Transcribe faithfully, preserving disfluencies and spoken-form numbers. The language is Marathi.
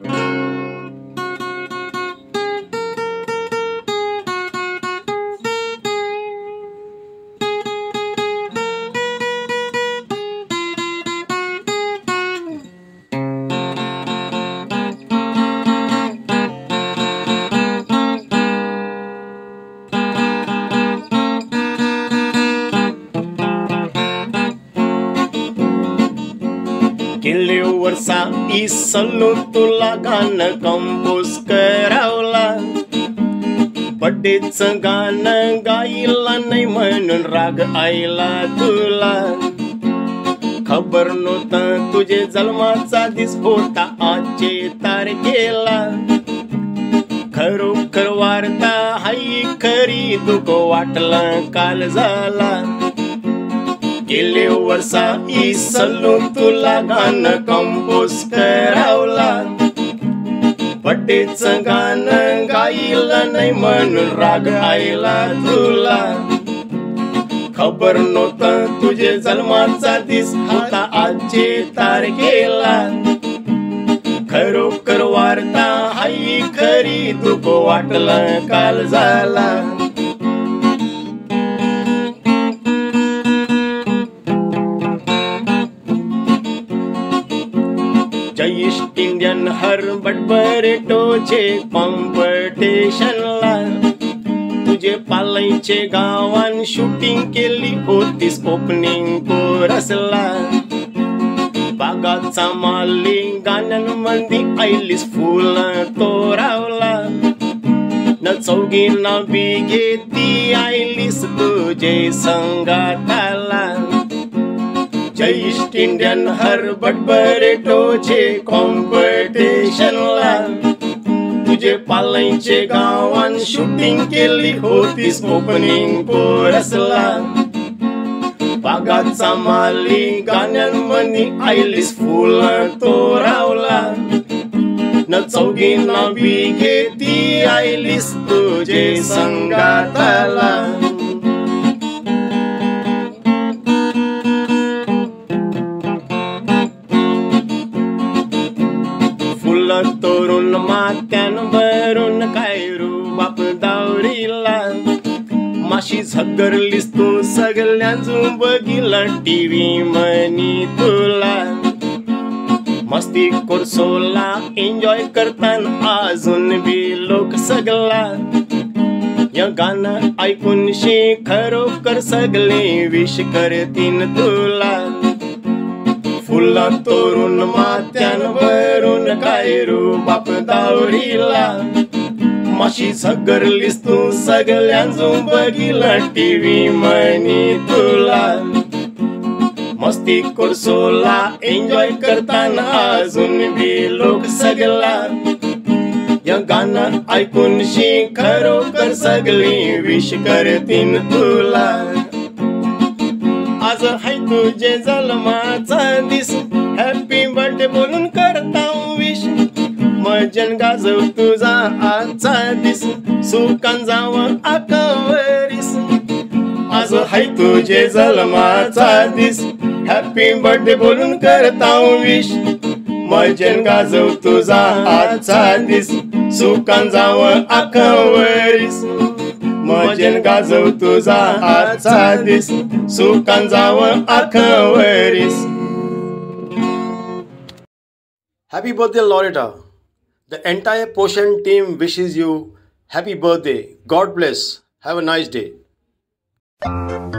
Kileuărsa I salutul la gană compus căraula Pădiță gană gaila ne-i mănân ragă ai la tula Căbăr nută tuge zalmața disputa ace tare ghela Căru căruarta hai cări ducă oatlă calzala Kileuărsa I salutul la gană compus căraula Pădiță gană gaila ne-i mănân ragă ai la tula Căbăr nută tuge zalmața disputa ace tare ghela Căru căruarta hai cări ducă oatlă calzala East Indian हर बटबरे टोचे कॉम्पिटिशन ला तुझे पालायचे गावान शूटिंग केली होतीस ओपनिंग कोरसला बागाचा माली गाणन मंदी आईलीस फुल तोरावला न चौगी ना बिगे ती आईलीस तुझे संगाताला East Indian हर बटबरे टोचे कॉम्पिटिशन ला तुझे पालायचे गावान शूटिंग केली होतीस ओपनिंग कोरसला बागाचा माली गाण्यान मनी आईलीस फुल तोरावला न चौगी ना बिगे ती आईलीस तुझे संगाताला तोरुन मात्यान भरून कायरू बाप दावरीला माशी झगरलीस तू सगळ्यांजू बघिला टीव्ही म्हणी तुला मस्ती कोर्सोला एन्जॉय करतान अजून बी लोक सगळा या गाणं ऐकून शे खरोखर सगळे विश करतीन तुला फुला तोरुन मात्यान भरून कायरू बाप दावरीला माशी झगरलीस तू सगळ्यांजू बघिला टीव्ही म्हणी तुला मस्ती कोर्सोला एन्जॉय करताना अजून बी लोक सगळा या गाणं ऐकून शी खरोखर सगळी विश करतीन तुला आज हाय तुझे जन्माचा दिस हॅपी बर्थडे बोलून करता विश मजन गाजव तुझा आजचा दिस सुखान जावं आकावरीस आज हाय तुझे जन्माचा दिस हॅपी बर्थडे बोलून करता विश मजन गाजव तुझा आजचा दिस सुखान जावं आकावरीस मजन गाजव तुझा आजचा दिस सुखान जावं आकावरीस Happy birthday, Loretta. The entire PO-SAN team wishes you happy birthday. God bless. Have a nice day.